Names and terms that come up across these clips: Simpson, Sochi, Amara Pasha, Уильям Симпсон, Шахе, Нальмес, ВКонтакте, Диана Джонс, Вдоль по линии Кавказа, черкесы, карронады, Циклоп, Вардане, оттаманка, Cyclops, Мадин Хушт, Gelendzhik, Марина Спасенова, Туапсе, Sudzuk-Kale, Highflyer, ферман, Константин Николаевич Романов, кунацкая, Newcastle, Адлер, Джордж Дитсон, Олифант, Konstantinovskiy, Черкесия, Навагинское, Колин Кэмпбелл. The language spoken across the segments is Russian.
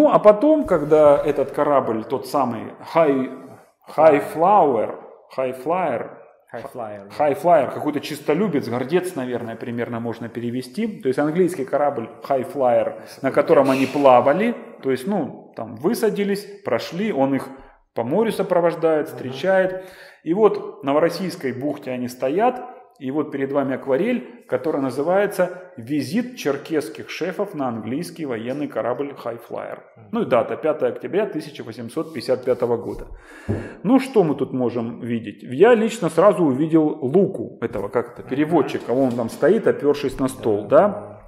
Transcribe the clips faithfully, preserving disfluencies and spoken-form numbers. Ну, а потом, когда этот корабль, тот самый High, Highflyer, Highflyer, Highflyer, Highflyer, какой-то чистолюбец, гордец, наверное, примерно можно перевести. То есть английский корабль Highflyer, на котором они плавали, то есть, ну, там высадились, прошли, он их по морю сопровождает, встречает. И вот в Новороссийской бухте они стоят, и вот перед вами акварель, которая называется «Визит черкесских шефов на английский военный корабль Highflyer». Ну и дата пятое октября тысяча восемьсот пятьдесят пятого года. Ну что мы тут можем видеть? Я лично сразу увидел Луку, этого как-то переводчика. Он там стоит, опершись на стол, да?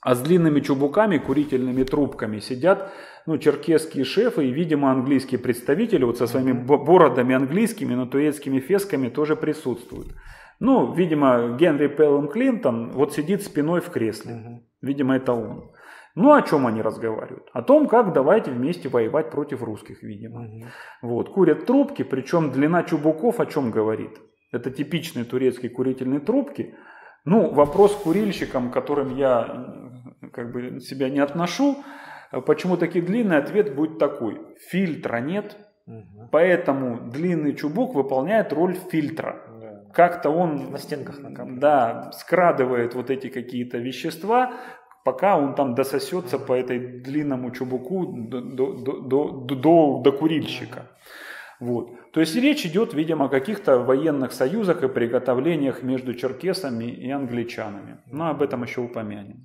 А с длинными чубуками, курительными трубками сидят, ну, черкесские шефы и, видимо, английские представители вот со своими бородами английскими, но туецкими фесками тоже присутствуют. Ну, видимо, Генри Пеллен Клинтон вот сидит спиной в кресле. Угу. Видимо, это он. Ну, о чем они разговаривают? О том, как давайте вместе воевать против русских, видимо. Угу. Вот. Курят трубки, причем длина чубуков о чем говорит? Это типичные турецкие курительные трубки. Ну, вопрос к курильщикам, к которым я как бы себя не отношу, почему такие длинные, ответ будет такой. Фильтра нет, угу. Поэтому длинный чубук выполняет роль фильтра. Как-то он на стенках накапливает. Да, скрадывает вот эти какие-то вещества, пока он там дососется по этой длинному чубуку до, до, до, до, до курильщика. Вот. То есть речь идет, видимо, о каких-то военных союзах и приготовлениях между черкесами и англичанами. Но об этом еще упомянем.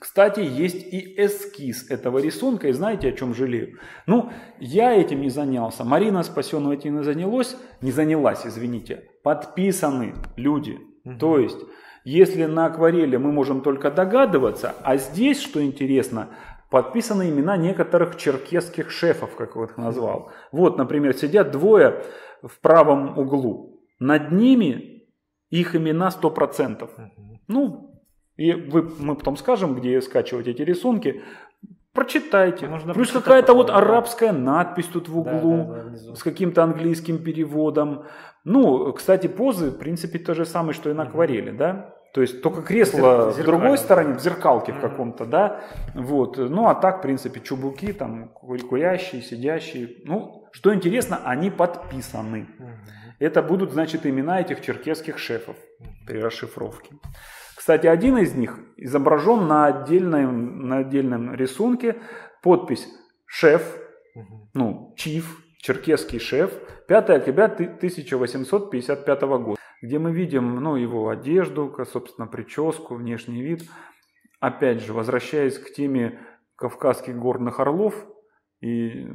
Кстати, есть и эскиз этого рисунка, и знаете, о чем жалею? Ну, я этим не занялся, Марина Спасенова этим не занялась, не занялась, извините, подписаны люди. Угу. То есть, если на акварели мы можем только догадываться, а здесь, что интересно, подписаны имена некоторых черкесских шефов, как я их назвал. Вот, например, сидят двое в правом углу, над ними их имена сто процентов. Угу. Ну, и вы, мы потом скажем, где скачивать эти рисунки. Прочитайте. Можно Плюс какая-то вот арабская надпись тут в углу, да, да, да, с каким-то английским переводом. Ну, кстати, позы, в принципе, то же самое, что и на акварели, да? То есть только кресло в другой стороне, в зеркалке в каком-то, да? Вот. Ну, а так, в принципе, чубуки, там, курящие, сидящие. Ну, что интересно, они подписаны. Это будут, значит, имена этих черкесских шефов при расшифровке. Кстати, один из них изображен на отдельном, на отдельном рисунке. Подпись «Шеф», ну, «Чиф», «Черкесский шеф», пятое октября тысяча восемьсот пятьдесят пятого года, где мы видим, ну, его одежду, собственно, прическу, внешний вид. Опять же, возвращаясь к теме кавказских горных орлов и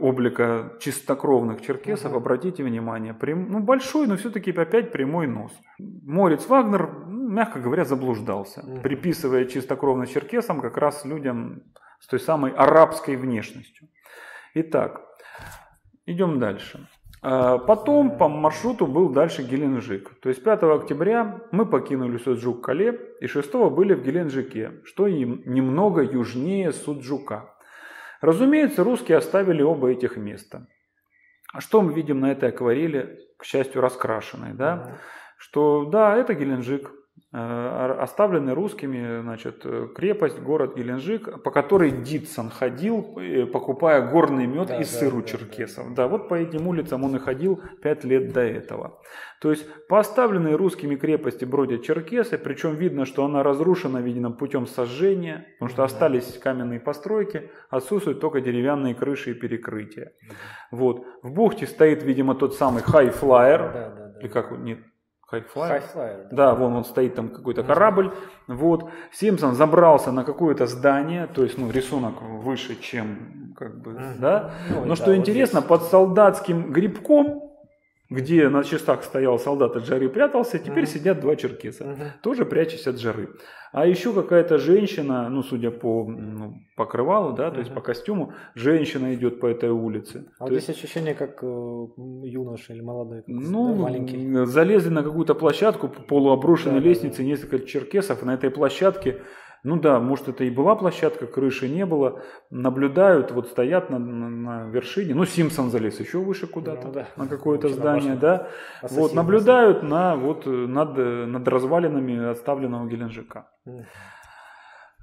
облика чистокровных черкесов, обратите внимание, прям, ну, большой, но все-таки опять прямой нос. Мориц Вагнер, мягко говоря, заблуждался, mm-hmm. приписывая чистокровно черкесам как раз людям с той самой арабской внешностью. Итак, идем дальше. Потом по маршруту был дальше Геленджик. То есть пятое октября мы покинули Суджук-Кале и шестого были в Геленджике, что им немного южнее Суджука. Разумеется, русские оставили оба этих места. А что мы видим на этой акварели, к счастью, раскрашенной, да? Mm-hmm. Что да, это Геленджик. Оставленный русскими, значит, крепость, город Геленджик, по которой Дитсон ходил, покупая горный мед да, и сыр да, у черкесов. Да, да. да, вот по этим улицам он и ходил пять лет до этого. То есть по оставленной русскими крепости бродят черкесы, причем видно, что она разрушена, видимо, путем сожжения, потому что остались каменные постройки, отсутствуют только деревянные крыши и перекрытия. Вот. В бухте стоит, видимо, тот самый Highflyer, да, да, да. или как он, нет, Highflyer. Highflyer, да. да, вон он стоит, там какой-то корабль. Вот. Симпсон забрался на какое-то здание, то есть ну, рисунок выше, чем как бы, uh-huh. да. Ой, но что да, интересно, вот под солдатским грибком, где на частах стоял солдат, от жары прятался, теперь uh-huh. сидят два черкеса, uh-huh. тоже прячась от жары. А еще какая-то женщина, ну, судя по ну, покрывалу, да, то uh-huh. есть по костюму, женщина идет по этой улице. А то вот есть... здесь ощущение, как юноша или молодой, ну, маленький. Залезли на какую-то площадку, по полуобрушенной да, лестнице, да, да. несколько черкесов, и на этой площадке, ну да, может это и была площадка, крыши не было, наблюдают, вот стоят на, на, на вершине, ну Симпсон залез еще выше куда-то, ну, да. на какое-то здание, да, ассасин, вот наблюдают ассасин. на, вот, над, над развалинами отставленного Геленджика.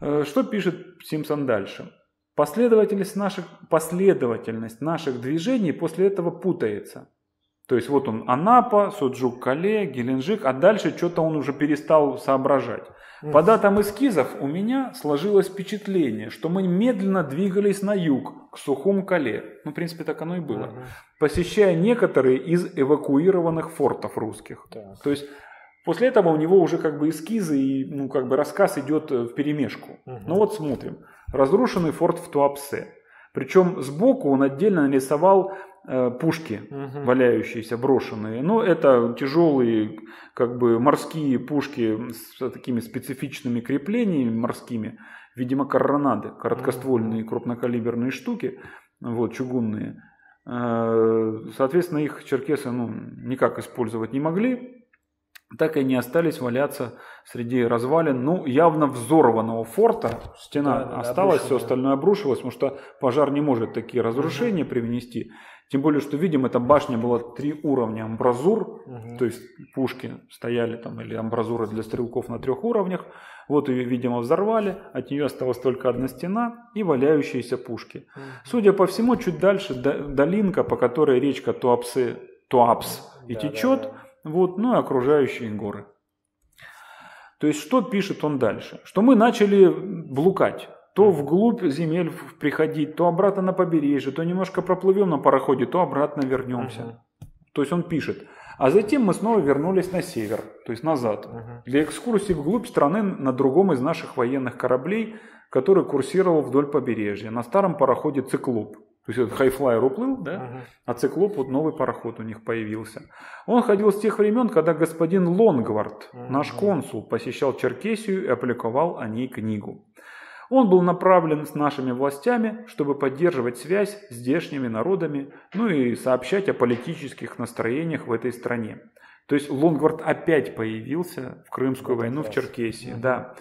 Mm. Что пишет Симпсон дальше? Последовательность наших, последовательность наших движений после этого путается. То есть вот он Анапа, Суджук-Кале, Геленджик, а дальше что-то он уже перестал соображать. По датам эскизов у меня сложилось впечатление, что мы медленно двигались на юг, к Сухум-Кале. Ну, в принципе, так оно и было. Угу. Посещая некоторые из эвакуированных фортов русских. Так. То есть после этого у него уже как бы эскизы и ну, как бы рассказ идет вперемешку. Угу. Ну вот смотрим. Разрушенный форт в Туапсе. Причем сбоку он отдельно нарисовал э, пушки, угу. валяющиеся, брошенные. Ну, это тяжелые, как бы, морские пушки с такими специфичными креплениями морскими. Видимо, карронады, короткоствольные, угу. крупнокалиберные штуки, вот, чугунные. Соответственно, их черкесы ну, никак использовать не могли. Так и не остались валяться среди развалин, ну, явно взорванного форта. Стена да, осталась, да, все остальное обрушилось, потому что пожар не может такие разрушения угу. привнести. Тем более, что, видим, эта башня была три уровня амбразур, угу. то есть пушки стояли там, или амбразуры для стрелков на трех уровнях. Вот ее, видимо, взорвали, от нее осталась только одна стена и валяющиеся пушки. Угу. Судя по всему, чуть дальше долинка, по которой речка Туапсе, Туапс и да, течет, да, да. Вот, ну и окружающие горы. То есть, что пишет он дальше? Что мы начали блукать. То вглубь земель приходить, то обратно на побережье, то немножко проплывем на пароходе, то обратно вернемся. Uh-huh. То есть, он пишет. А затем мы снова вернулись на север, то есть назад. Uh-huh. Для экскурсии вглубь страны на другом из наших военных кораблей, который курсировал вдоль побережья, на старом пароходе «Циклоп». То есть этот Highflyer уплыл, да? Uh-huh. А Циклоп, вот новый пароход у них появился. Он ходил с тех времен, когда господин Лонгворт, uh-huh. наш консул, посещал Черкесию и опубликовал о ней книгу. Он был направлен с нашими властями, чтобы поддерживать связь с здешними народами, ну и сообщать о политических настроениях в этой стране. То есть Лонгворт опять появился в Крымскую вот войну в Черкесии, uh-huh. да.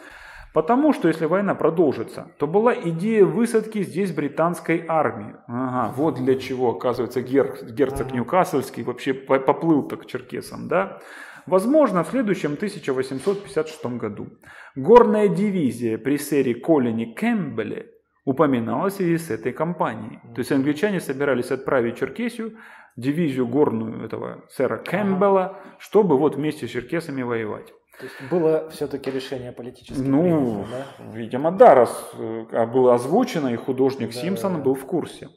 Потому что, если война продолжится, то была идея высадки здесь британской армии. Ага, вот для чего, оказывается, гер... герцог Ньюкаслский вообще поплыл-то к черкесам, да? Возможно, в следующем тысяча восемьсот пятьдесят шестом году горная дивизия при сэре Колине Кэмпбелле упоминалась и с этой кампанией. То есть англичане собирались отправить Черкесию, дивизию горную этого сэра Кэмпбелла, чтобы вот вместе с черкесами воевать. То есть было все-таки решение политическое? Ну, принято, да? Видимо, да, раз было озвучено, и художник да, Симпсон да, да. был в курсе.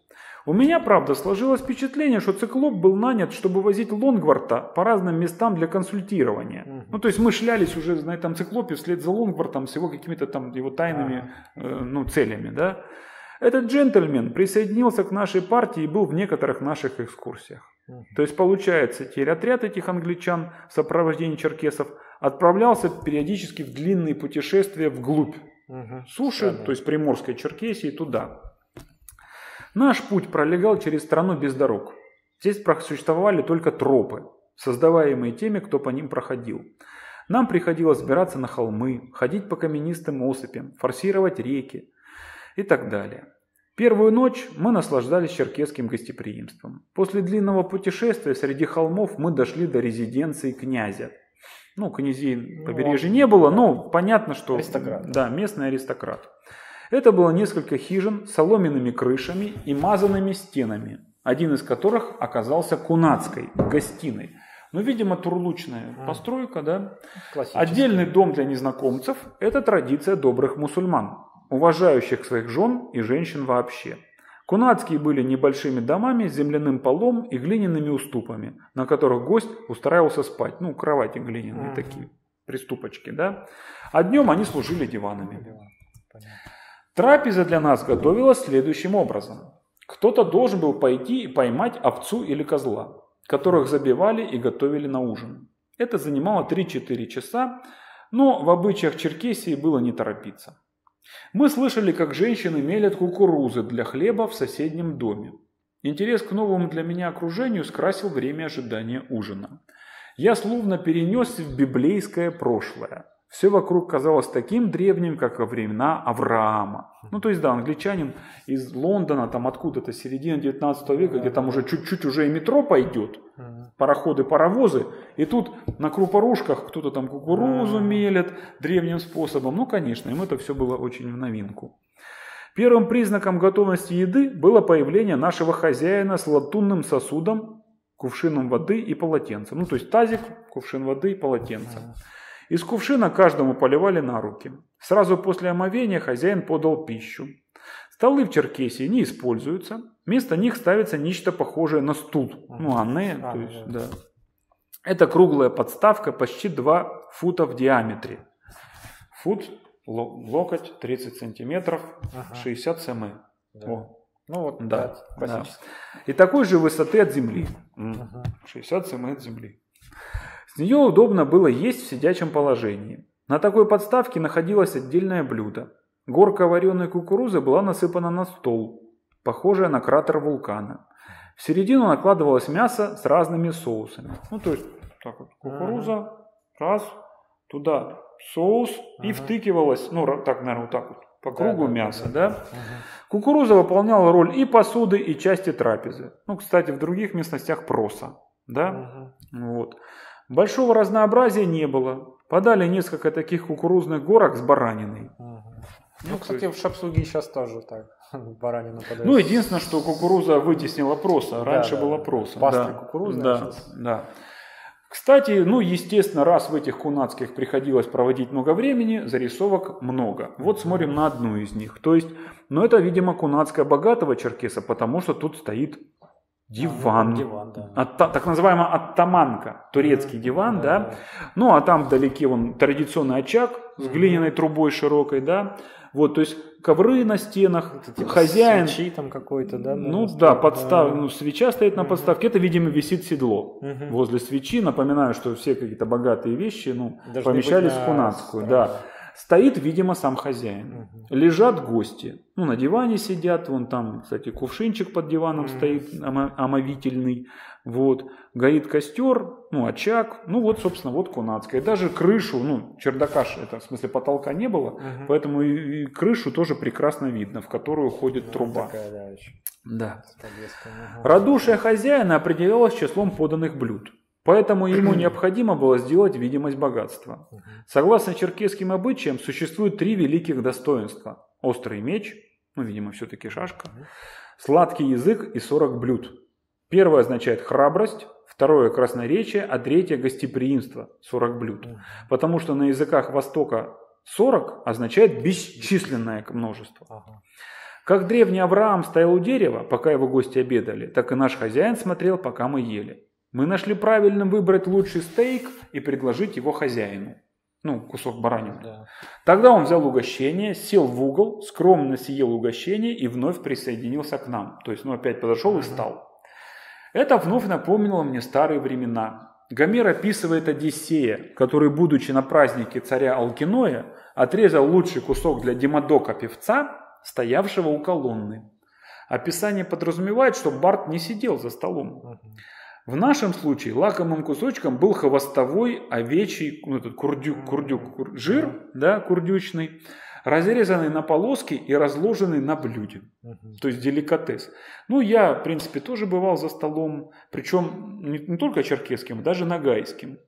У меня, правда, сложилось впечатление, что Циклоп был нанят, чтобы возить Лонгворта по разным местам для консультирования. Угу. Ну, то есть мы шлялись уже на этом Циклопе вслед за Лонгвортом с его какими-то там его тайными а-а-а. э, ну, целями, да. Этот джентльмен присоединился к нашей партии и был в некоторых наших экскурсиях. Угу. То есть, получается, теперь отряд этих англичан в сопровождении черкесов отправлялся периодически в длинные путешествия вглубь угу. суши, Странно. То есть Приморской Черкесии, туда. Наш путь пролегал через страну без дорог. Здесь существовали только тропы, создаваемые теми, кто по ним проходил. Нам приходилось взбираться на холмы, ходить по каменистым осыпям, форсировать реки и так далее. Первую ночь мы наслаждались черкесским гостеприимством. После длинного путешествия среди холмов мы дошли до резиденции князя. Ну, князей побережья не было, но понятно, что аристократ. Да, местный аристократ. Это было несколько хижин с соломенными крышами и мазанными стенами, один из которых оказался кунацкой, гостиной. Ну, видимо, турлучная mm. постройка, да? Отдельный дом для незнакомцев – это традиция добрых мусульман, уважающих своих жен и женщин вообще. Кунацкие были небольшими домами с земляным полом и глиняными уступами, на которых гость устраивался спать. Ну, кровати глиняные mm-hmm. такие, приступочки, да. А днем они служили диванами. Понятно. Трапеза для нас готовилась следующим образом. Кто-то должен был пойти и поймать овцу или козла, которых забивали и готовили на ужин. Это занимало три-четыре часа, но в обычаях Черкесии было не торопиться. Мы слышали, как женщины мелят кукурузы для хлеба в соседнем доме. Интерес к новому для меня окружению скрасил время ожидания ужина. Я словно перенесся в библейское прошлое. Все вокруг казалось таким древним, как во времена Авраама. Ну, то есть, да, англичанин из Лондона, там откуда-то, середина девятнадцатого века, где там уже чуть-чуть уже и метро пойдет, пароходы, паровозы, и тут на крупорушках кто-то там кукурузу мелет древним способом. Ну, конечно, им это все было очень в новинку. Первым признаком готовности еды было появление нашего хозяина с латунным сосудом, кувшином воды и полотенцем. Ну, то есть тазик, кувшин воды и полотенце. Из кувшина каждому поливали на руки. Сразу после омовения хозяин подал пищу. Столы в Черкесии не используются. Вместо них ставится нечто похожее на стул. Ну, анне, то есть, да. Это круглая подставка, почти два фута в диаметре. Фут, локоть, тридцать сантиметров, ага. шестьдесят сантиметров. Да. О. Ну вот, да. да. И такой же высоты от земли. Ага. шестьдесят сантиметров от земли. С нее удобно было есть в сидячем положении. На такой подставке находилось отдельное блюдо. Горка вареной кукурузы была насыпана на стол, похожая на кратер вулкана. В середину накладывалось мясо с разными соусами. Ну, то есть, так вот, кукуруза, ага. раз, туда соус, ага. и втыкивалось, ну, так, наверное, вот так вот, по кругу да, мясо, да? да. да. Ага. Кукуруза выполняла роль и посуды, и части трапезы. Ну, кстати, в других местностях проса, да? Ага. Вот. Большого разнообразия не было. Подали несколько таких кукурузных горок с бараниной. Ага. Ну, кстати, в шапсуге сейчас тоже так. Баранину подают. Ну, единственное, что кукуруза вытеснила проса. Раньше да, да. была проса. Паста да. кукурузная да. сейчас. Да. Кстати, ну, естественно, раз в этих кунацких приходилось проводить много времени, зарисовок много. Вот смотрим на одну из них. То есть, ну, это, видимо, кунацкая богатого черкеса, потому что тут стоит диван. А, ну, диван да. Отта, так называемая оттаманка. Турецкий диван, да. да. да. Ну, а там вдалеке вон традиционный очаг с глиняной трубой широкой, да. Вот, то есть ковры на стенах, это, типа, хозяин... Свечи там какой-то, да? Ну да, подстав... ну, свеча стоит на подставке, это, видимо, висит седло угу. возле свечи. Напоминаю, что все какие-то богатые вещи ну, помещались в кунацкую. Да. Стоит, видимо, сам хозяин. Угу. Лежат гости. Ну, на диване сидят, вон там, кстати, кувшинчик под диваном угу. стоит омовительный. Вот. Горит костер, ну, очаг, ну, вот, собственно, вот кунацкая. И даже крышу, ну, чердака, это, в смысле, потолка не было, угу. поэтому и, и крышу тоже прекрасно видно, в которую ходит ну, труба. Такая, да, еще. Да. Угу. Радушие хозяина определялось числом поданных блюд, поэтому ему необходимо было сделать видимость богатства. Угу. Согласно черкесским обычаям, существует три великих достоинства. Острый меч, ну, видимо, все-таки шашка, угу. сладкий язык и сорок блюд. Первое означает храбрость, второе – красноречие, а третье – гостеприимство, сорок блюд. Потому что на языках Востока сорок означает бесчисленное множество. Как древний Авраам стоял у дерева, пока его гости обедали, так и наш хозяин смотрел, пока мы ели. Мы нашли правильным выбрать лучший стейк и предложить его хозяину. Ну, кусок баранины. Да. Тогда он взял угощение, сел в угол, скромно съел угощение и вновь присоединился к нам. То есть, ну, опять подошел и встал. Это вновь напомнило мне старые времена. Гомер описывает Одиссея, который, будучи на празднике царя Алкиноя, отрезал лучший кусок для Демодока-певца, стоявшего у колонны. Описание подразумевает, что Барт не сидел за столом. В нашем случае лакомым кусочком был хвостовой овечий ну, этот курдюк, курдюк, кур, жир, да, курдючный, разрезанный на полоски и разложенный на блюде. Uh-huh. То есть деликатес. Ну, я, в принципе, тоже бывал за столом, причем не, не только черкесским, даже ногайским.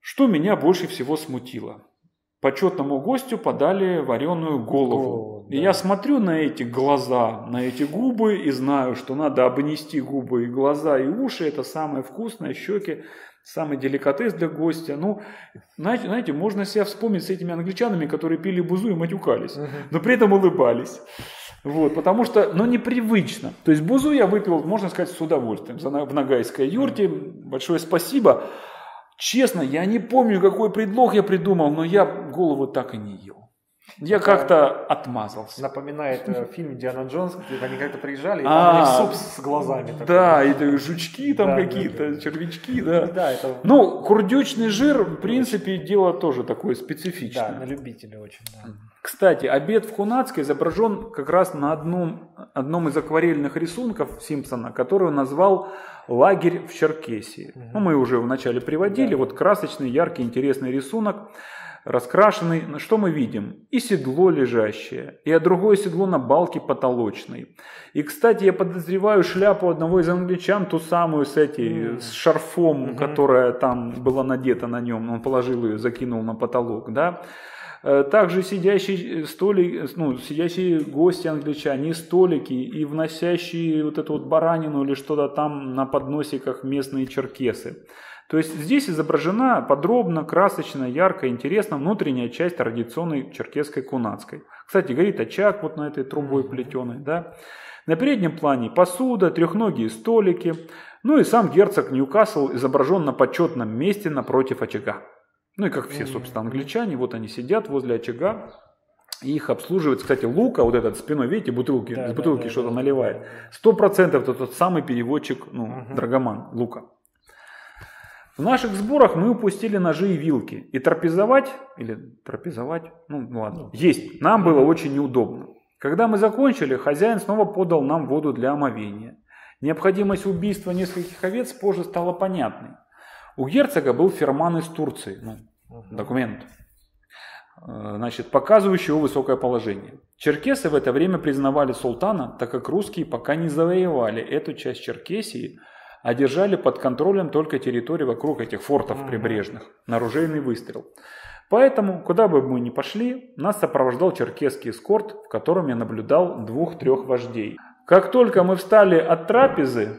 Что меня больше всего смутило. Почетному гостю подали вареную голову. О, да. И я смотрю на эти глаза, на эти губы и знаю, что надо обнести губы и глаза, и уши. Это самое вкусное, щеки. Самый деликатес для гостя. Ну, знаете, знаете, можно себя вспомнить с этими англичанами, которые пили бузу и матюкались, но при этом улыбались. Вот, потому что, ну, непривычно. То есть бузу я выпил, можно сказать, с удовольствием. В ногайской юрте. Большое спасибо. Честно, я не помню, какой предлог я придумал, но я голову так и не ел. Я как-то отмазался. Напоминает э, фильм «Диана Джонс», где они как-то приезжали, и а, там у них суп с глазами. Такой. Да, и жучки там да, какие-то, да, да. червячки, да. да это... Ну, курдючный жир, в принципе, дело тоже такое специфичное. Да, на любителя очень. Да. Кстати, обед в кунацке изображен как раз на одном, одном из акварельных рисунков Симпсона, который он назвал «Лагерь в Черкесии». Угу. Ну, мы уже вначале приводили, да. вот красочный, яркий, интересный рисунок. Раскрашенный, что мы видим? И седло лежащее, и другое седло на балке потолочной. И, кстати, я подозреваю шляпу одного из англичан, ту самую с, эти, mm. с шарфом, mm-hmm. которая там была надета на нем. Он положил ее, закинул на потолок, да? Также сидящие, столик, ну, сидящие гости англичане, столики и вносящие вот эту вот баранину или что-то там на подносиках местные черкесы. То есть здесь изображена подробно, красочно, ярко, интересно внутренняя часть традиционной черкесской кунацкой. Кстати, горит очаг вот на этой трубой плетеной, да. На переднем плане посуда, трехногие столики. Ну и сам герцог Ньюкасл изображен на почетном месте напротив очага. Ну и как все, собственно, англичане, вот они сидят возле очага, и их обслуживает, кстати, Лука, вот этот спиной, видите, бутылки, да, из бутылки да, что-то да, наливает. Сто процентов это тот самый переводчик, ну, угу. Драгоман, Лука. В наших сборах мы упустили ножи и вилки. И трапезовать, или трапезовать, ну ладно, есть, нам было очень неудобно. Когда мы закончили, хозяин снова подал нам воду для омовения. Необходимость убийства нескольких овец позже стала понятной. У герцога был ферман из Турции, ну, документ, значит, показывающий его высокое положение. Черкесы в это время признавали султана, так как русские пока не завоевали эту часть Черкесии, а держали под контролем только территории вокруг этих фортов прибрежных, на ружейный выстрел. Поэтому, куда бы мы ни пошли, нас сопровождал черкесский эскорт, в котором я наблюдал двух-трех вождей. Как только мы встали от трапезы,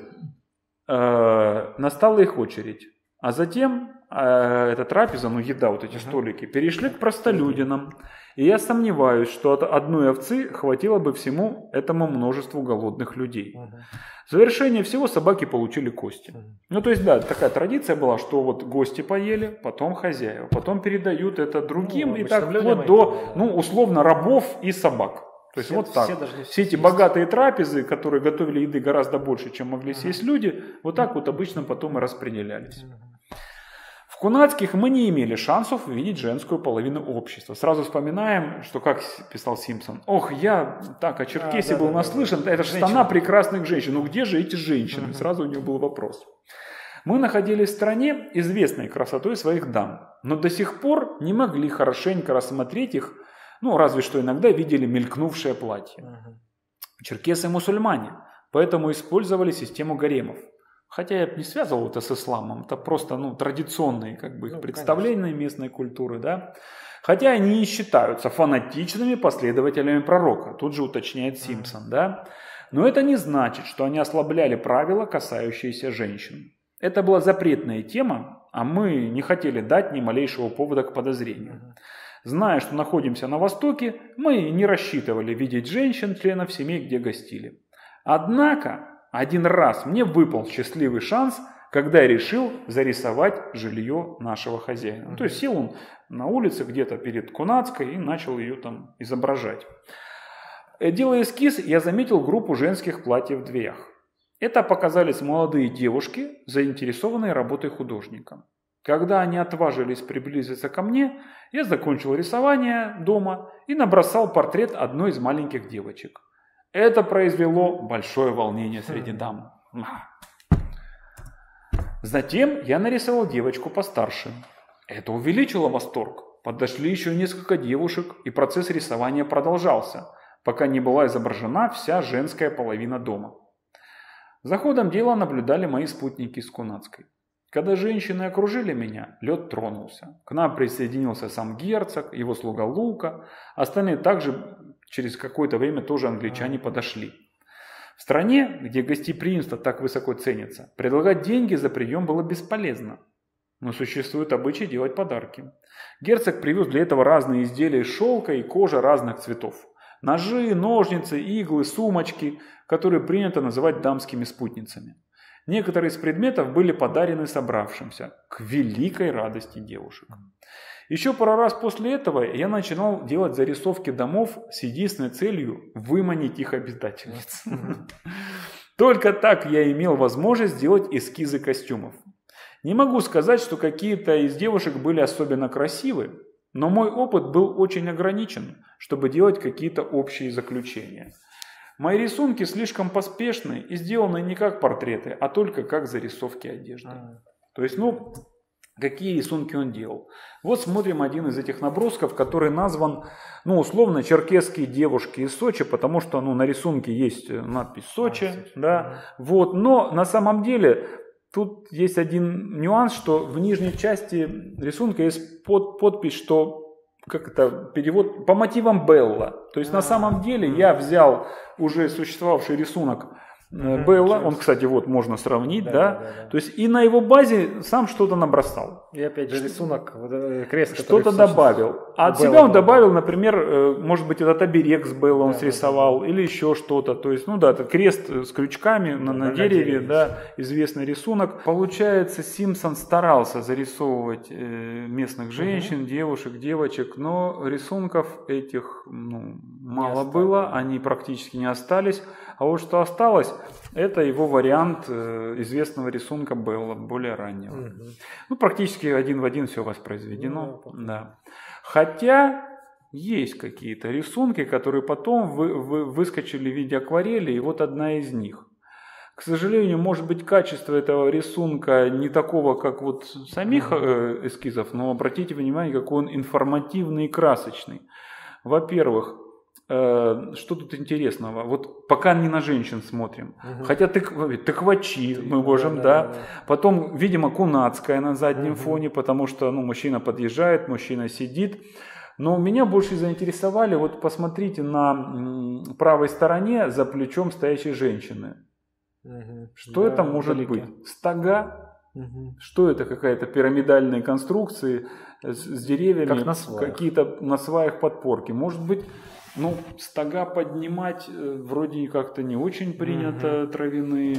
э, настала их очередь. А затем э, эта трапеза, ну еда, вот эти uh-huh. столики, перешли к простолюдинам. И я сомневаюсь, что от одной овцы хватило бы всему этому множеству голодных людей. Uh-huh. В завершение всего собаки получили кости. Uh-huh. Ну то есть да, такая традиция была, что вот гости поели, потом хозяева, потом передают это другим, ну, и так вот до, ну условно, рабов и собак. То есть все, вот так. Все, все эти съесть. Богатые трапезы, которые готовили еды гораздо больше, чем могли съесть люди, вот так вот обычно потом и распределялись. В кунацких мы не имели шансов увидеть женскую половину общества. Сразу вспоминаем, что, как писал Симпсон, ох, я так о Черкесии а, да, был да, наслышан, да, это же страна прекрасных женщин, ну где же эти женщины? Uh-huh. Сразу у него был вопрос. Мы находились в стране, известной красотой своих дам, но до сих пор не могли хорошенько рассмотреть их. Ну, разве что иногда видели мелькнувшее платье. Uh-huh. Черкесы мусульмане, поэтому использовали систему гаремов. Хотя я бы не связывал это с исламом, это просто ну, традиционные как бы, их ну, представления конечно. Местной культуры. Да? Хотя они и считаются фанатичными последователями пророка, тут же уточняет uh-huh. Симпсон. Да? Но это не значит, что они ослабляли правила, касающиеся женщин. Это была запретная тема, а мы не хотели дать ни малейшего повода к подозрению. Uh-huh. Зная, что находимся на Востоке, мы не рассчитывали видеть женщин, членов семей, где гостили. Однако, один раз мне выпал счастливый шанс, когда я решил зарисовать жилье нашего хозяина. То есть сел он на улице где-то перед Кунацкой и начал ее там изображать. Делая эскиз, я заметил группу женских платьев в дверях. Это показались молодые девушки, заинтересованные работой художника. Когда они отважились приблизиться ко мне, я закончил рисование дома и набросал портрет одной из маленьких девочек. Это произвело большое волнение среди дам. Затем я нарисовал девочку постарше. Это увеличило восторг. Подошли еще несколько девушек, и процесс рисования продолжался, пока не была изображена вся женская половина дома. За ходом дела наблюдали мои спутники из Кунацкой. Когда женщины окружили меня, лед тронулся. К нам присоединился сам герцог, его слуга Лука. Остальные также через какое-то время тоже англичане подошли. В стране, где гостеприимство так высоко ценится, предлагать деньги за прием было бесполезно. Но существует обычай делать подарки. Герцог привез для этого разные изделия из шелка и кожи разных цветов. Ножи, ножницы, иглы, сумочки, которые принято называть дамскими спутницами. Некоторые из предметов были подарены собравшимся, к великой радости девушек. Еще пару раз после этого я начинал делать зарисовки домов с единственной целью выманить их обитательниц. Только так я имел возможность сделать эскизы костюмов. Не могу сказать, что какие-то из девушек были особенно красивы, но мой опыт был очень ограничен, чтобы делать какие-то общие заключения. Мои рисунки слишком поспешны и сделаны не как портреты, а только как зарисовки одежды. А. То есть, ну, какие рисунки он делал. Вот смотрим один из этих набросков, который назван, ну, условно, черкесские девушки из Сочи, потому что, ну, на рисунке есть надпись «Сочи», а, Сочи. Да, вот. Но на самом деле тут есть один нюанс, что в нижней части рисунка есть под, подпись, что как это, перевод по мотивам Белла. То есть, а, на самом деле, угу. я взял уже существовавший рисунок угу, Белла, он, кстати, вот можно сравнить, да, да? Да, да, да, то есть, и на его базе сам что-то набросал. И опять же рисунок, крест, что-то добавил. А от себя он добавил, например, может быть, этот оберег с Белла он да, срисовал, да, да. или еще что-то. То есть, ну да, это крест с крючками на, на, на дереве, дереве, да, известный рисунок. Получается, Симпсон старался зарисовывать местных женщин, угу. девушек, девочек, но рисунков этих ну, мало было, они практически не остались. А вот что осталось, это его вариант э, известного рисунка Белла, более раннего. Угу. Ну, практически один в один все воспроизведено. Ну, да. Хотя есть какие-то рисунки, которые потом вы, вы, выскочили в виде акварели, и вот одна из них. К сожалению, может быть, качество этого рисунка не такого, как вот самих э, эскизов, но обратите внимание, какой он информативный и красочный. Во-первых, что тут интересного? Вот пока не на женщин смотрим. Угу. Хотя тык, тыквачи Ты, мы можем, да, да. да. Потом, видимо, кунацкая на заднем угу. фоне, потому что ну, мужчина подъезжает, мужчина сидит. Но меня больше заинтересовали, вот посмотрите на правой стороне за плечом стоящей женщины. Угу. Что да, это может далеке. Быть? Стога? Угу. Что это? Какая-то пирамидальная конструкция с, с деревьями? Как какие-то на сваях подпорки. Может быть... Ну, стога поднимать вроде как-то не очень принято, угу. травяные.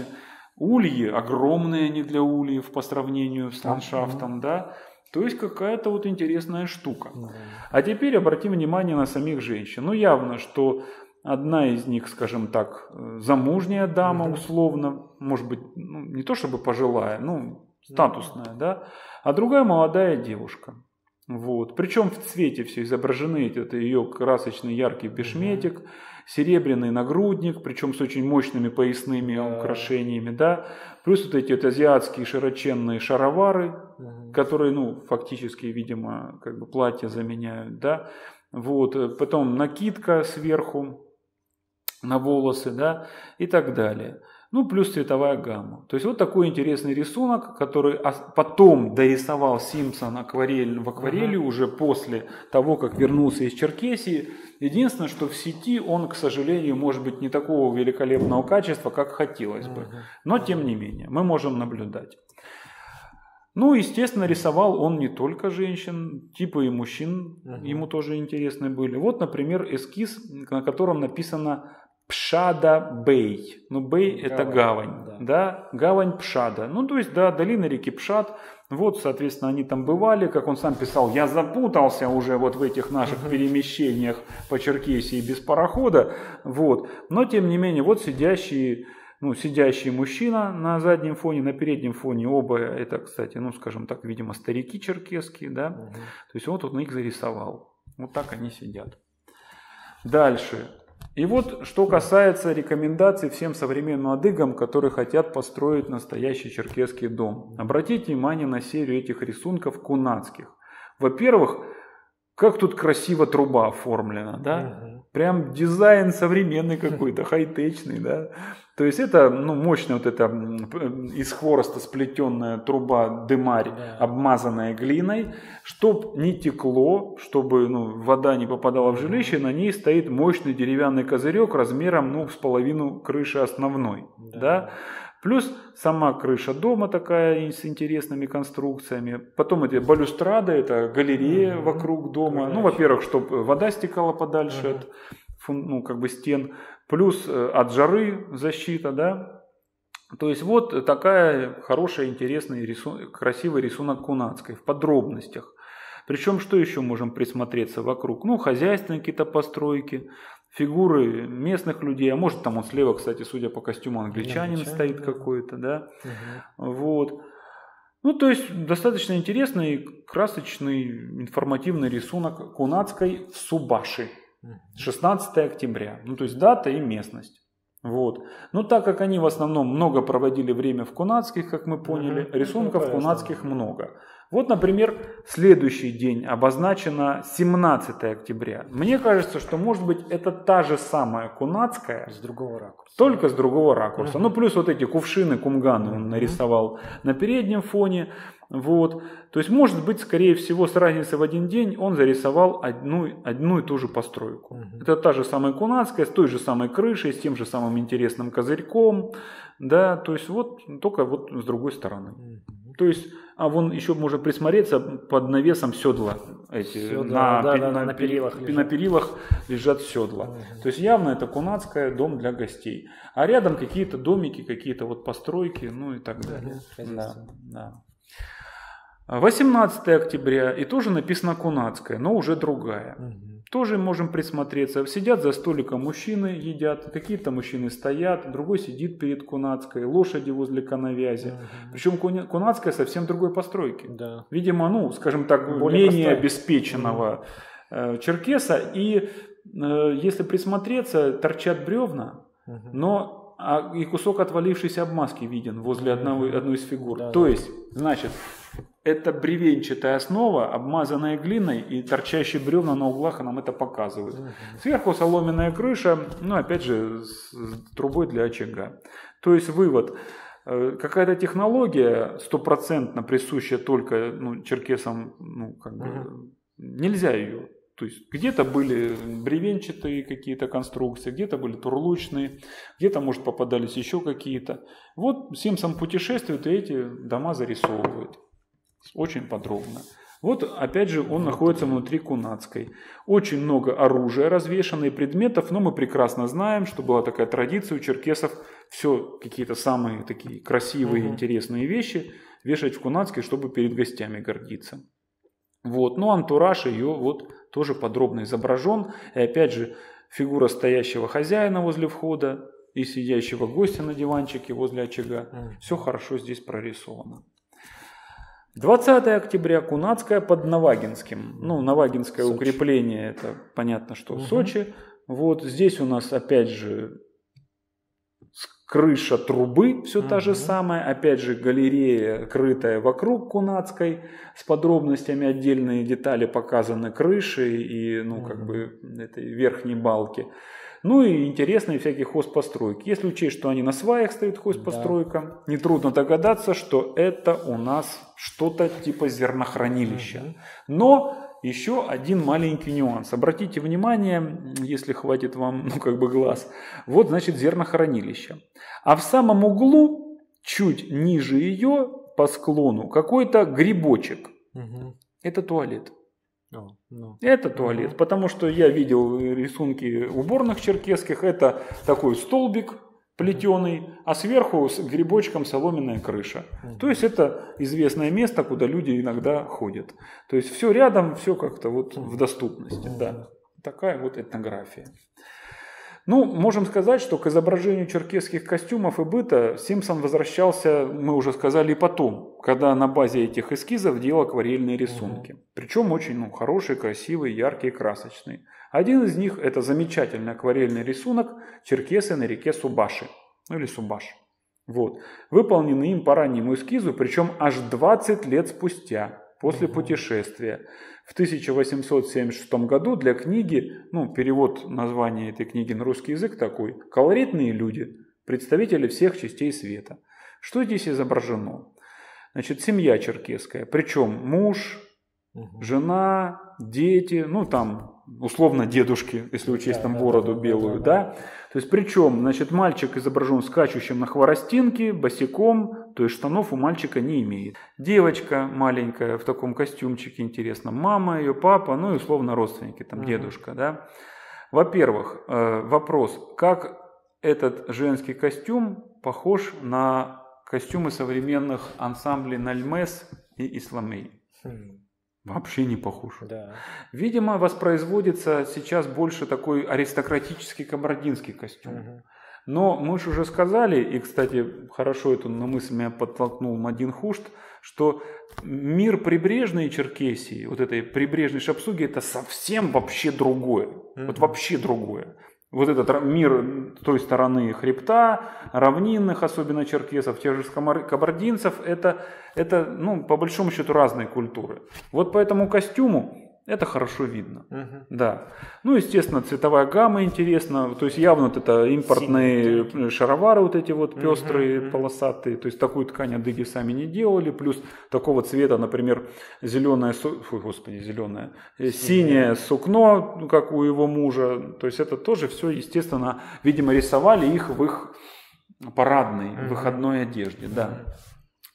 Ульи огромные они для ульев по сравнению с ландшафтом, угу. да. То есть какая-то вот интересная штука. Угу. А теперь обратим внимание на самих женщин. Ну, явно, что одна из них, скажем так, замужняя дама угу. условно, может быть, ну, не то чтобы пожилая, ну, статусная, угу. да. А другая молодая девушка. Вот. Причем в цвете все изображены, это ее красочный яркий бешметик, mm-hmm. серебряный нагрудник, причем с очень мощными поясными yeah. украшениями, да, плюс вот эти вот азиатские широченные шаровары, mm-hmm. которые, ну, фактически, видимо, как бы платья заменяют, да, вот, потом накидка сверху на волосы, да, и так далее. Ну, плюс цветовая гамма. То есть, вот такой интересный рисунок, который потом дорисовал Симпсон акварель, в акварели ага. уже после того, как вернулся из Черкесии. Единственное, что в сети он, к сожалению, может быть не такого великолепного качества, как хотелось бы. Но, тем не менее, мы можем наблюдать. Ну, естественно, рисовал он не только женщин, типа и мужчин ага. ему тоже интересны были. Вот, например, эскиз, на котором написано... Пшада Бэй. Ну, Бэй – это гавань. Да. да, гавань Пшада. Ну, то есть, да, долина реки Пшад. Вот, соответственно, они там бывали. Как он сам писал, я запутался уже вот в этих наших uh-huh. перемещениях по Черкесии без парохода. Вот. Но, тем не менее, вот сидящий, ну, сидящий мужчина на заднем фоне, на переднем фоне оба. Это, кстати, ну, скажем так, видимо, старики черкесские, да. Uh-huh. То есть, вот он их зарисовал. Вот так они сидят. Дальше. И вот, что касается рекомендаций всем современным адыгам, которые хотят построить настоящий черкесский дом. Обратите внимание на серию этих рисунков кунацких. Во-первых, как тут красиво труба оформлена, да? Прям дизайн современный какой-то, хай-течный, да? То есть это ну, мощная вот эта из хвороста сплетенная труба дымарь, обмазанная глиной. Чтоб не текло, чтобы ну, вода не попадала в жилище, на ней стоит мощный деревянный козырек размером ну, с половину крыши основной. Да. Да? Плюс сама крыша дома такая с интересными конструкциями. Потом эти балюстрады, это галерея угу. вокруг дома. Конечно. Ну, во-первых, чтобы вода стекала подальше угу. от ну, как бы стен. Плюс от жары защита, да. То есть вот такая хорошая, интересный, рисунок, красивый рисунок кунацкой в подробностях. Причем что еще можем присмотреться вокруг? Ну, хозяйственные какие-то постройки, фигуры местных людей. А может там он слева, кстати, судя по костюму, англичанин, англичанин стоит да. какой-то, да. Угу. Вот. Ну, то есть достаточно интересный, красочный, информативный рисунок кунацкой в Субаши. шестнадцатое октября, ну то есть дата и местность. Вот. Но так как они в основном много проводили время в кунацких, как мы поняли, угу. рисунков ну, кунацких много. Вот, например, следующий день обозначено семнадцатое октября. Мне кажется, что, может быть, это та же самая кунацкая. С другого ракурса. Только с другого ракурса. Uh-huh. Ну, плюс вот эти кувшины, кумганы он нарисовал uh-huh. на переднем фоне. Вот. То есть, может быть, скорее всего, с разницей в один день он зарисовал одну, одну и ту же постройку. Uh-huh. Это та же самая кунацкая, с той же самой крышей, с тем же самым интересным козырьком. Да, то есть, вот, только вот с другой стороны. Uh-huh. То есть, а вон еще можно присмотреться под навесом седла. Эти, седла на, да, пи, да, на, на, перилах пи, на перилах лежат седла. Угу. То есть, явно это кунацкая, дом для гостей. А рядом какие-то домики, какие-то вот постройки, ну и так далее. Угу. Да, да. восемнадцатое октября, и тоже написано кунацкая, но уже другая. Угу. Тоже можем присмотреться. Сидят за столиком мужчины, едят, какие-то мужчины стоят, другой сидит перед кунацкой, лошади возле коновязи. Угу. Причем кунацкая совсем другой постройки. Да. Видимо, ну, скажем так, более менее обеспеченного угу. черкеса. И если присмотреться, торчат бревна, угу. но... А и кусок отвалившейся обмазки виден возле одного, одной из фигур. Да, То да. есть, значит, это бревенчатая основа, обмазанная глиной, и торчащие бревна на углах нам это показывают. Сверху соломенная крыша, ну, опять же, с трубой для очага. То есть, вывод. Какая-то технология, стопроцентно присущая только ну, черкесам, ну, как бы, нельзя ее. То есть где-то были бревенчатые какие-то конструкции, где-то были турлучные, где-то, может, попадались еще какие-то. Вот Симпсон путешествует и эти дома зарисовывает очень подробно. Вот, опять же, он находится внутри кунацкой. Очень много оружия, развешано и предметов, но мы прекрасно знаем, что была такая традиция у черкесов все какие-то самые такие красивые, угу. интересные вещи вешать в кунацкой, чтобы перед гостями гордиться. Вот, но антураж ее вот тоже подробно изображен. И опять же, фигура стоящего хозяина возле входа и сидящего гостя на диванчике возле очага. Mm. Все хорошо здесь прорисовано. двадцатое октября кунацкая под Навагинским. Ну, Навагинское Сочи. Укрепление, это понятно, что угу. в Сочи. Вот здесь у нас опять же крыша трубы, все угу. та же самая. Опять же, галерея, крытая вокруг кунацкой, с подробностями, отдельные детали показаны крыши и, ну, угу. как бы, этой верхней балки. Ну и интересные всякие хозпостройки. Если учесть, что они на сваях стоит хозпостройка, да. нетрудно догадаться, что это у нас что-то типа зернохранилища. Угу. Но... Еще один маленький нюанс. Обратите внимание, если хватит вам, ну, как бы глаз. Вот, значит, зернохранилище. А в самом углу, чуть ниже ее, по склону, какой-то грибочек. Угу. Это туалет. No, no. Это туалет, потому что я видел рисунки уборных черкесских. Это такой столбик плетеный, а сверху с грибочком соломенная крыша. То есть это известное место, куда люди иногда ходят. То есть все рядом, все как-то вот в доступности. Да. Такая вот этнография. Ну, можем сказать, что к изображению черкесских костюмов и быта Симпсон возвращался, мы уже сказали, и потом, когда на базе этих эскизов делал акварельные рисунки. Причем очень ну, хорошие, красивые, яркие, красочные. Один из них – это замечательный акварельный рисунок «Черкесы на реке Субаши», ну или Субаш. Вот. Выполненный им по раннему эскизу, причем аж двадцать лет спустя, после путешествия. В тысяча восемьсот семьдесят шестом году для книги, ну, перевод названия этой книги на русский язык такой, «Колоритные люди, представители всех частей света». Что здесь изображено? Значит, семья черкесская, причем муж, жена, дети, ну там… условно дедушки, если учесть там бороду белую, да. То есть причем, значит, мальчик изображен скачущим на хворостинке, босиком, то есть штанов у мальчика не имеет. Девочка маленькая в таком костюмчике, интересно, мама, ее папа, ну и условно родственники, там дедушка, да. Во-первых, вопрос, как этот женский костюм похож на костюмы современных ансамблей Нальмес и Исламей? Вообще не похож. Да. Видимо, воспроизводится сейчас больше такой аристократический кабардинский костюм. Угу. Но мы же уже сказали, и, кстати, хорошо эту на мысль меня подтолкнул Мадин Хушт, что мир прибрежной Черкесии, вот этой прибрежной шапсуги, это совсем вообще другое. Угу. Вот вообще другое. Вот этот мир той стороны хребта, равнинных, особенно черкесов, тех же кабардинцев, это, это ну, по большому счету разные культуры. Вот по этому костюму это хорошо видно. Угу. Да. Ну, естественно, цветовая гамма интересна. То есть явно вот это импортные Синенький. шаровары вот эти вот пестрые, угу, полосатые. То есть такую ткань адыги сами не делали. Плюс такого цвета, например, зеленое, фу, господи, зеленое, синее. синее сукно, как у его мужа. То есть это тоже все, естественно, видимо, рисовали их в их парадной, угу, выходной одежде. Да. Угу.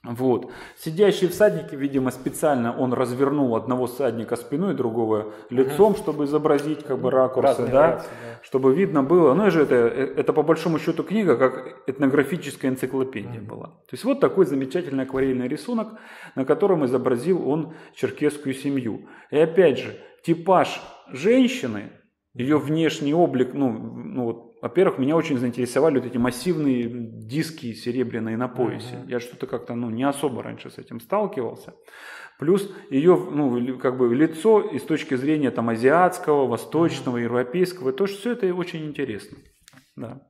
Вот. Сидящие всадники, видимо, специально он развернул одного всадника спиной, другого лицом, угу, чтобы изобразить как бы ракурсы, да? Ракурсы, да, чтобы видно было. Ну, же это, это по большому счету книга, как этнографическая энциклопедия, угу, была. То есть вот такой замечательный акварельный рисунок, на котором изобразил он черкесскую семью. И опять же, типаж женщины, ее внешний облик, ну, ну вот, во-первых, меня очень заинтересовали вот эти массивные диски серебряные на поясе. Uh-huh. Я что-то как-то ну, не особо раньше с этим сталкивался. Плюс ее ну, как бы лицо и с точки зрения там, азиатского, восточного, uh-huh, европейского. То, что все это очень интересно. Да.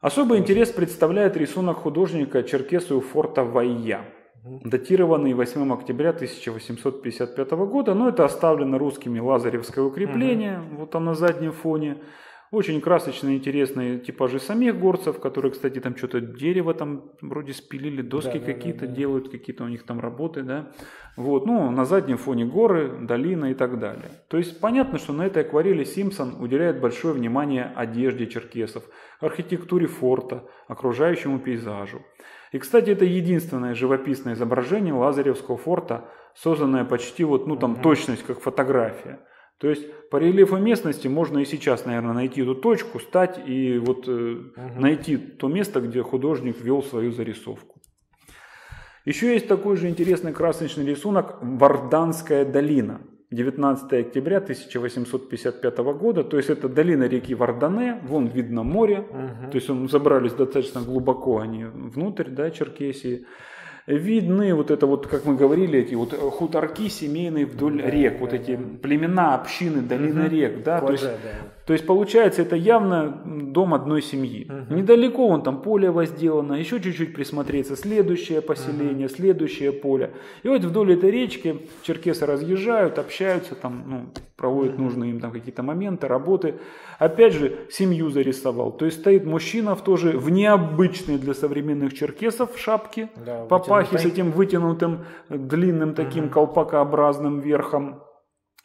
Особый интерес представляет рисунок художника черкеса у форта Вайя, датированный восьмого октября тысяча восемьсот пятьдесят пятого года. Но это оставлено русскими Лазаревское укрепление. Uh-huh. Вот оно на заднем фоне. Очень красочные, интересные типажи самих горцев, которые, кстати, там что-то дерево там вроде спилили, доски, да, какие-то, да, да, да, делают, какие-то у них там работы, да. Вот, ну, на заднем фоне горы, долина и так далее. То есть понятно, что на этой акварели Симпсон уделяет большое внимание одежде черкесов, архитектуре форта, окружающему пейзажу. И, кстати, это единственное живописное изображение Лазаревского форта, созданное почти вот, ну, там, mm-hmm, точность, как фотография. То есть по рельефу местности можно и сейчас, наверное, найти эту точку, стать и вот, э, угу, найти то место, где художник вел свою зарисовку. Еще есть такой же интересный красочный рисунок «Варданская долина» девятнадцатого октября тысяча восемьсот пятьдесят пятого года. То есть это долина реки Вардане, вон видно море, угу, то есть он, забрались достаточно глубоко они внутрь, да, Черкесии. Видны вот это вот, как мы говорили, эти вот хуторки семейные вдоль, да, рек, да, вот эти, да, племена, общины, долины, угу, рек, да? Кожа, то есть, да, то есть получается, это явно дом одной семьи. Угу. Недалеко вон там поле возделано, еще чуть-чуть присмотреться, следующее поселение, угу, следующее поле. И вот вдоль этой речки черкесы разъезжают, общаются, там, ну, проводят, угу, нужные им там какие-то моменты, работы. Опять же, семью зарисовал. То есть стоит мужчина в, тоже, в необычной для современных черкесов шапке, да, попал. С этим вытянутым длинным таким, угу, колпакообразным верхом.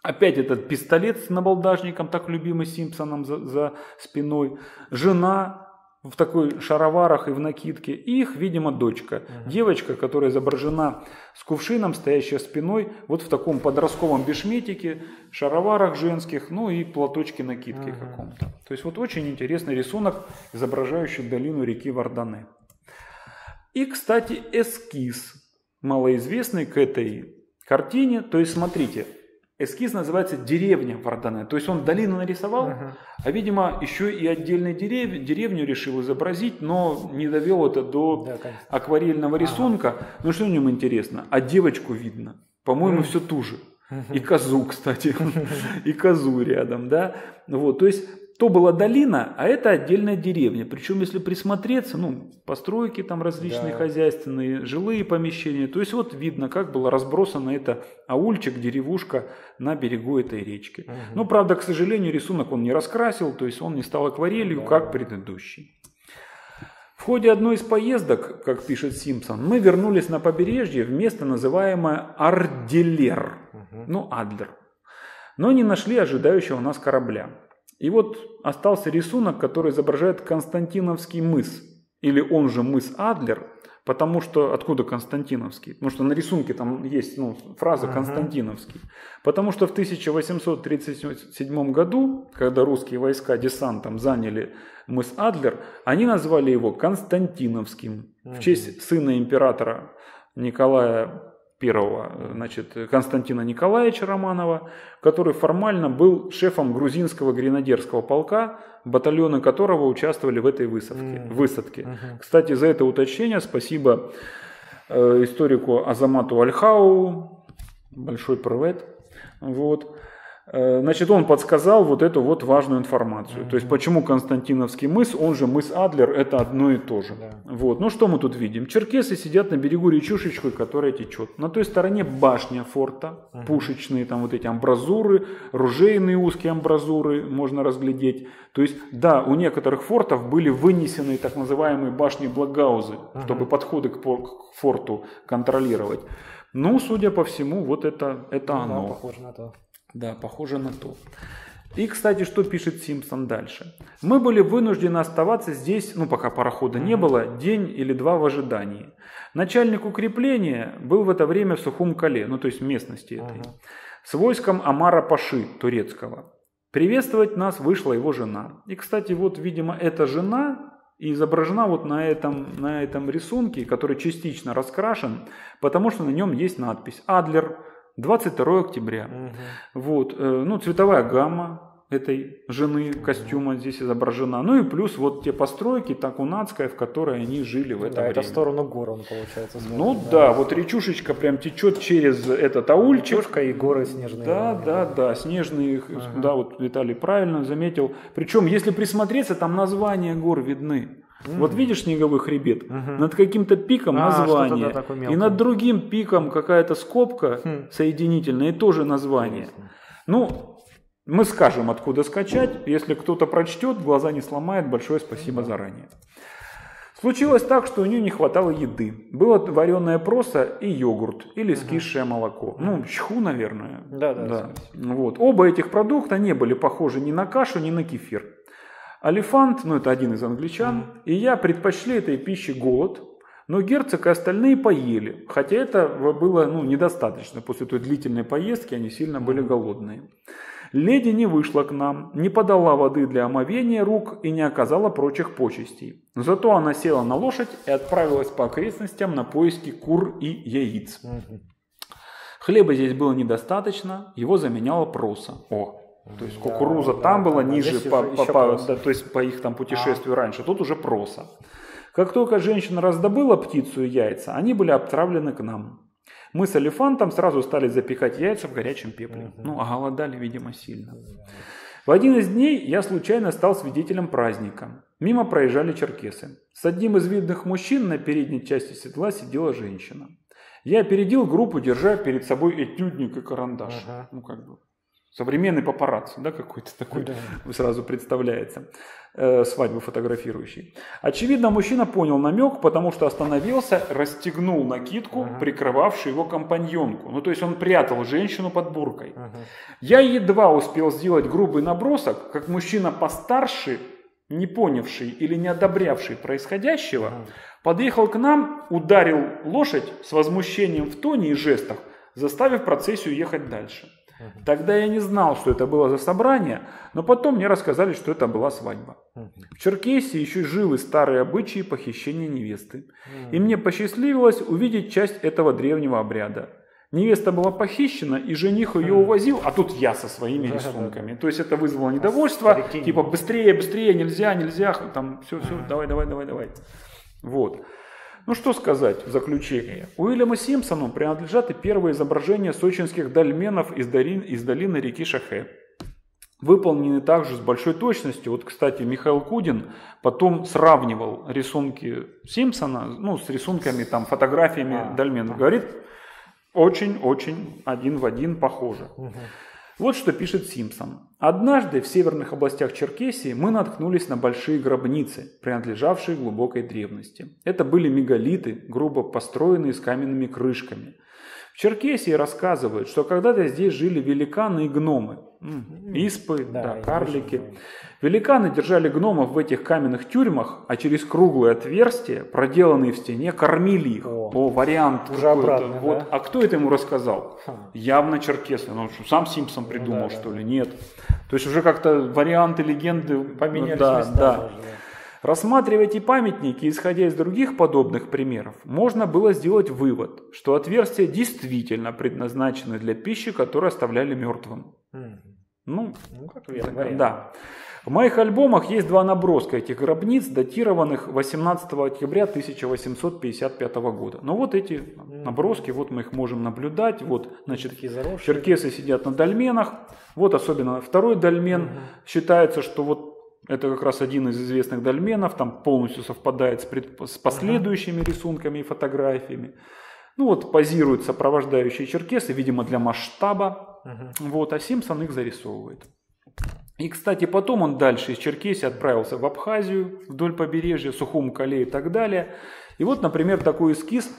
Опять этот пистолет с набалдашником, так любимый Симпсоном, за, за спиной. Жена в такой шароварах и в накидке. И их, видимо, дочка. Угу. Девочка, которая изображена с кувшином, стоящая спиной, вот в таком подростковом бешметике, шароварах женских, ну и платочке накидки, угу, каком-то. То есть вот очень интересный рисунок, изображающий долину реки Вардане. И, кстати, эскиз, малоизвестный к этой картине. То есть, смотрите, эскиз называется «Деревня Вардане». То есть, он долину нарисовал, uh-huh, а, видимо, еще и отдельную дерев... деревню решил изобразить, но не довел это до, да, акварельного рисунка. Uh-huh. Ну, что в нем интересно? А девочку видно. По-моему, uh-huh, все ту же. Uh-huh. И козу, кстати. И козу рядом, да. Вот, то есть... То была долина, а это отдельная деревня. Причем, если присмотреться, ну, постройки там различные, да, хозяйственные, жилые помещения. То есть, вот видно, как было разбросано это аульчик, деревушка на берегу этой речки. Угу. Но, правда, к сожалению, рисунок он не раскрасил, то есть, он не стал акварелью, да, как предыдущий. В ходе одной из поездок, как пишет Симпсон, мы вернулись на побережье в место, называемое Ардельер, угу, ну, Адлер, но не нашли ожидающего нас корабля. И вот остался рисунок, который изображает Константиновский мыс, или он же мыс Адлер, потому что, откуда Константиновский? Потому что на рисунке там есть, ну, фраза Константиновский. Uh-huh. Потому что в тысяча восемьсот тридцать седьмом году, когда русские войска десантом заняли мыс Адлер, они назвали его Константиновским, uh-huh, в честь сына императора Николая Первого, значит, Константина Николаевича Романова, который формально был шефом грузинского гренадерского полка, батальоны которого участвовали в этой высадке. Mm-hmm. высадке. Mm-hmm. Кстати, за это уточнение спасибо э, историку Азамату Альхау, большой привет. Вот. Значит, он подсказал вот эту вот важную информацию. Mm-hmm. То есть, почему Константиновский мыс, он же мыс Адлер, это одно и то же. Yeah. Вот. Ну, что мы тут видим? Черкесы сидят на берегу речушечки, которая течет. На той стороне башня форта, mm-hmm. пушечные там вот эти амбразуры, ружейные узкие амбразуры можно разглядеть. То есть, да, у некоторых фортов были вынесены так называемые башни-благаузы, mm-hmm. чтобы подходы к форту контролировать. Ну, судя по всему, вот это, это mm-hmm. оно. Да, похоже на то. Да, похоже на то. И, кстати, что пишет Симпсон дальше. Мы были вынуждены оставаться здесь, ну, пока парохода не было, день или два в ожидании. Начальник укрепления был в это время в Сухум-Кале, ну, то есть местности этой, ага. с войском Амара Паши, турецкого. Приветствовать нас вышла его жена. И, кстати, вот, видимо, эта жена изображена вот на этом, на этом рисунке, который частично раскрашен, потому что на нем есть надпись «Адлер», двадцать второго октября. Угу. Вот, ну, цветовая гамма этой жены костюма здесь изображена. Ну и плюс вот те постройки Такунацкая, в которой они жили в это да, время. Это в сторону гор он, получается. Смотрит, ну да, да, вот речушечка прям течет через этот аульчик. Речушка и горы снежные. Да, они, да, да, да, снежные, ага. да, вот Виталий правильно заметил. Причем, если присмотреться, там названия гор видны. Mm-hmm. Вот видишь снеговый хребет, mm-hmm. над каким-то пиком а, название, да, и над другим пиком какая-то скобка mm. соединительная, и тоже название. Mm-hmm. Ну, мы скажем, откуда скачать, mm-hmm. если кто-то прочтет, глаза не сломает, большое спасибо mm-hmm. заранее. Случилось так, что у нее не хватало еды. Было вареное просо и йогурт, или скисшее угу. молоко. Ну, чху, наверное. Да, да, да. Вот. Оба этих продукта не были похожи ни на кашу, ни на кефир. Олифант, ну это один из англичан, угу. и я предпочли этой пище голод, но герцог и остальные поели, хотя это было ну, недостаточно. После той длительной поездки они сильно угу. были голодные. Леди не вышла к нам, не подала воды для омовения рук и не оказала прочих почестей. Зато она села на лошадь и отправилась по окрестностям на поиски кур и яиц. Угу. Хлеба здесь было недостаточно, его заменяла проса. О, то есть кукуруза да, там да, была да, ниже, по, по, по, да, то есть по их там путешествию а. раньше, тут уже проса. Как только женщина раздобыла птицу и яйца, они были отправлены к нам. Мы с Олифантом сразу стали запекать яйца в горячем пепле. Угу. Ну, а голодали, видимо, сильно. В один из дней я случайно стал свидетелем праздника. Мимо проезжали черкесы. С одним из видных мужчин на передней части седла сидела женщина. Я опередил группу, держа перед собой этюдник и карандаш. Ага. Ну, как бы. Современный папарацци, да, какой-то такой, да. сразу представляется, э, свадьбу фотографирующий. Очевидно, мужчина понял намек, потому что остановился, расстегнул накидку, ага. прикрывавшую его компаньонку. Ну, то есть он прятал женщину под буркой. Ага. Я едва успел сделать грубый набросок, как мужчина постарше, не понявший или не одобрявший происходящего, ага. подъехал к нам, ударил лошадь с возмущением в тоне и жестах, заставив процессию ехать дальше. Тогда я не знал, что это было за собрание, но потом мне рассказали, что это была свадьба. В Черкесии еще живы старые обычаи похищения невесты. И мне посчастливилось увидеть часть этого древнего обряда. Невеста была похищена, и жених ее увозил, а тут я со своими рисунками. То есть это вызвало недовольство, типа быстрее, быстрее, нельзя, нельзя, там все, все, давай, давай, давай, давай. Вот. Ну что сказать в заключение. Уильяму Симпсону принадлежат и первые изображения сочинских дольменов из долины, из долины реки Шахе. Выполнены также с большой точностью. Вот, кстати, Михаил Кудин потом сравнивал рисунки Симпсона ну, с рисунками, там, фотографиями а, дольменов. Да. Говорит, очень-очень один в один похоже. Угу. Вот что пишет Симпсон. Однажды в северных областях Черкесии мы наткнулись на большие гробницы, принадлежавшие глубокой древности. Это были мегалиты, грубо построенные с каменными крышками. В Черкесии рассказывают, что когда-то здесь жили великаны и гномы. Испы, да, да, карлики. Великаны держали гномов в этих каменных тюрьмах, а через круглые отверстия, проделанные в стене, кормили их. О, О вариант какой-то. Да? Вот. А кто это ему рассказал? Ха. Явно черкесы. Ну, сам Симпсон придумал, ну, да, что да. ли? Нет. То есть уже как-то варианты легенды поменялись. Да, места да. Даже, да. Рассматривая эти памятники, исходя из других подобных примеров, можно было сделать вывод, что отверстия действительно предназначены для пищи, которую оставляли мертвым. Ну, ну, как верно. Да. В моих альбомах есть два наброска этих гробниц, датированных восемнадцатого октября тысяча восемьсот пятьдесят пятого года. Ну вот эти наброски, вот мы их можем наблюдать. Вот, значит, черкесы сидят на дольменах. Вот особенно второй дольмен. Угу. Считается, что вот это как раз один из известных дольменов. Там полностью совпадает с, предп... с последующими рисунками и фотографиями. Ну вот позируют сопровождающие черкесы, видимо, для масштаба. Угу. Вот, а Симпсон их зарисовывает. И, кстати, потом он дальше из Черкесии отправился в Абхазию, вдоль побережья, Сухум-Кале и так далее. И вот, например, такой эскиз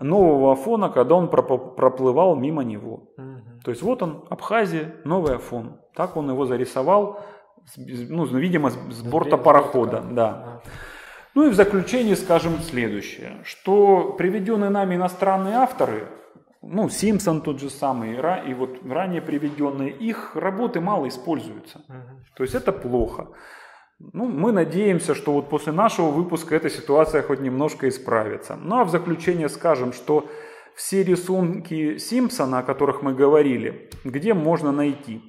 нового Афона, когда он проплывал мимо него. Угу. То есть вот он, Абхазия, новый Афон. Так он его зарисовал, ну, видимо, с борта парохода. Да. Ну и в заключение скажем следующее, что приведенные нами иностранные авторы, ну, Симпсон тот же самый, и вот ранее приведенные, их работы мало используются. Uh-huh. То есть это плохо. Ну, мы надеемся, что вот после нашего выпуска эта ситуация хоть немножко исправится. Ну, а в заключение скажем, что все рисунки Симпсона, о которых мы говорили, где можно найти?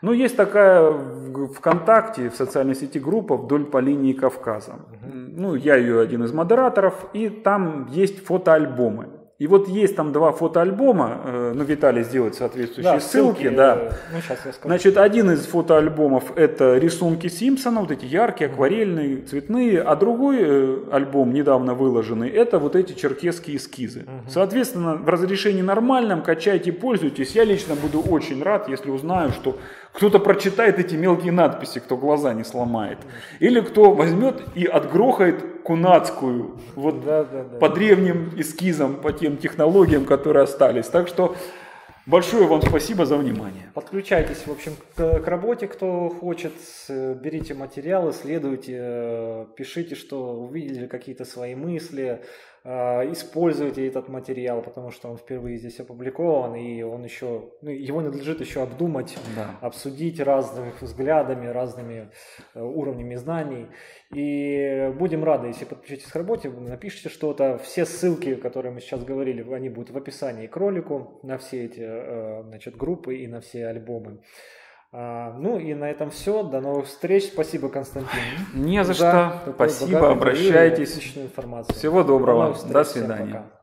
Ну, есть такая в ВКонтакте, в социальной сети группа «Вдоль по линии Кавказа». Uh-huh. Ну, я ее один из модераторов, и там есть фотоальбомы. И вот есть там два фотоальбома, ну, Виталий сделает соответствующие да, ссылки. ссылки да. Ну, сейчас я скажу. Значит, один из фотоальбомов — это рисунки Симпсона, вот эти яркие, акварельные, цветные, а другой альбом, недавно выложенный, это вот эти черкесские эскизы. Угу. Соответственно, в разрешении нормальном качайте, пользуйтесь. Я лично буду очень рад, если узнаю, что кто-то прочитает эти мелкие надписи, кто глаза не сломает. Или кто возьмет и отгрохает кунацкую, вот да, да, да. по древним эскизам, по тем технологиям, которые остались. Так что большое вам спасибо за внимание. Подключайтесь, в общем, к, к работе, кто хочет, берите материалы, следуйте, пишите, что увидели какие-то свои мысли, используйте этот материал, потому что он впервые здесь опубликован, и он еще, ну, его надлежит еще обдумать, да. обсудить разными взглядами, разными уровнями знаний. И будем рады, если подключитесь к работе, напишите что-то. Все ссылки, которые мы сейчас говорили, они будут в описании к ролику на все эти, значит, группы и на все альбомы. Ну и на этом все. До новых встреч. Спасибо, Константин. Не за что. Спасибо. Обращайтесь. Всего доброго. До свидания.